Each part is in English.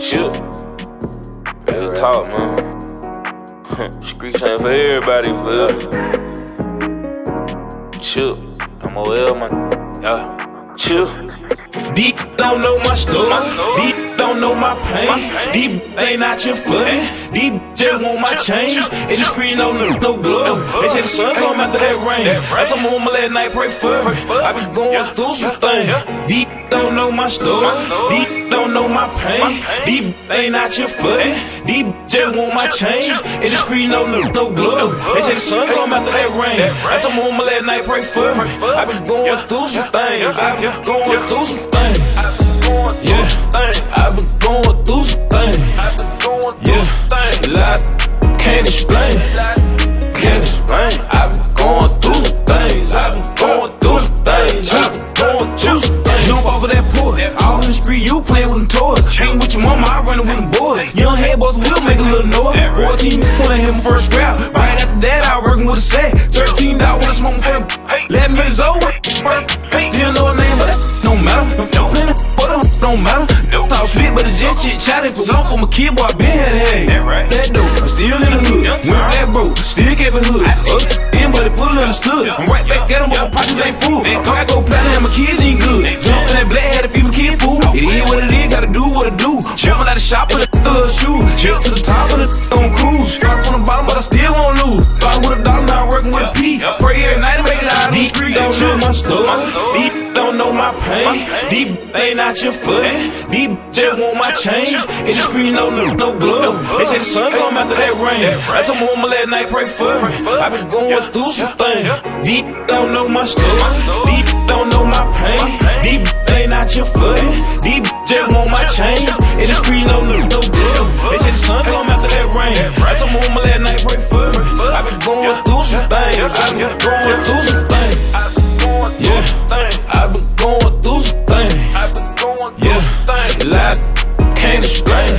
Shook. Real talk, man. Streets ain't for everybody, feel. Shook. MOL, man. Yeah. Shook. Deep don't know my story, deep don't know my pain. Deep ain't not your footin', deep just want my change. And the screen don't look no glory. They say the sun come after that rain. I told my mama last night, pray for me. I been going through some things. Deep don't know my story, deep don't know my pain. Deep ain't not your footin', deep just want my change. And the screen don't look no glory. They say the sun come after that rain. I told my mama last night, pray for me. I been going through some things. I been going through some things. Yeah, I've been going through some things. Yeah, lot can't explain. Can't explain. I've been going through some things. I've been going through some things. I've been going through some things. Jump over that porch, all in the street, you playing with them toys. Hanging with your mama, I running with them boys. Young head boys will make a little noise. 14, pulling him first scrap. Right after that, I working with a set. 13, I want to smoke for him. Let me go. You know her name, but that no matter. Don't matter, talk sweet, but the jet shit chatting. For long for my kid, boy, I been had a head. That right, that dope, I'm still in the hood. Went that bro, still kept it hood. Up in, but it fully understood. I'm right back at him, but my pockets ain't full. I'm high go platinum, and my kids ain't good. Jumping that black had a fever kid fool. It is what it is, gotta do what it do. Jumping out the shop with a little shoe. Jump to the top of the on cruise. Started from the bottom, but I still won't lose. Bought with a dollar, now I'm working with a P. Pray every night and make it out of the street. Don't know my story, don't know my pain. Deep ain't not your foot. Deep just want my change. And the screen don't look no glow. They say the sun come after that rain. I told my mama last night, pray for me. I been going through some things. Deep don't know my story. Deep don't know my pain. Deep ain't not your foot. Deep just want my change. And the screen don't look no glow. They say the sun come after that rain. I told my mama last night, pray for me. I been going through some things. I been going through some things. Yeah, I've been going through some things. Yeah, a lot can't explain.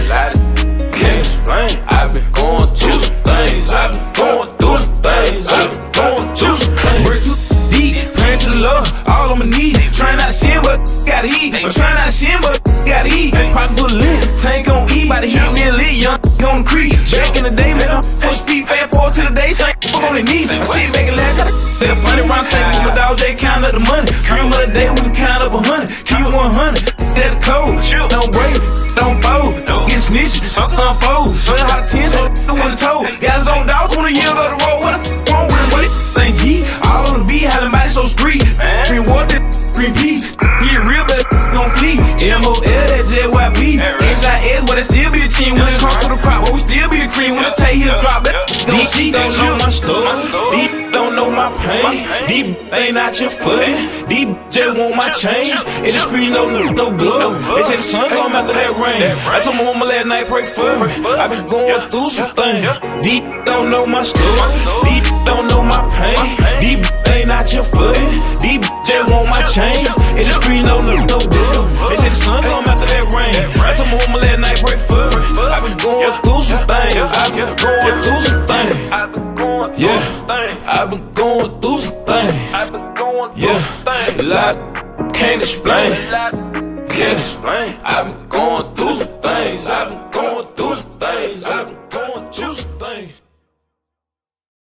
Can't explain. I've been going through some things. I've been going through some things. I've been going through some things. Break too deep, praying to the Lord, all on my knees. Trying not to sin, but gotta eat. I'm trying not to sin, but gotta eat. Pocket full of lint, tank gon' eat. By the heat, near lit, young gon' creep. Back in the day, man, I'm full speed, fast forward to the day, son, on their knees. I sit back and laugh, got a that funny round table with my dog J count up the money. Dream of the day we can count up 100. Keep 100. That cold, don't break, don't fold, don't get snitched, unfold. But hot 10, so with a toe. Got his own dogs, 20 years of the road. What the f wrong with him? What it ain't G? All on the beat, how the body so street. Green water, green peace. Get real, but gon' flee. MOL, that JYB. SIS, but it still be the team. When it's hard for the crop, but we still be the cream. When the take here drop, that don't see, don't know my story. Don't know my pain. Deep ain't not your foot. Deep just want my change. And the screen don't look no glow. They say the sun come after that rain. I told my mama last night, pray for me. I been going through some things. Deep don't know my story. Deep don't know my pain. Deep ain't not your foot. Deep just want my change. And the screen don't look no glow. They say the sun come after that rain. I told my mama last night, pray for me. I been going through some things. I been going through some things. Yeah, I've been going through some things. I've been going through some things. A lot can't explain. Yeah, I've been going through some things. I've been going through some things.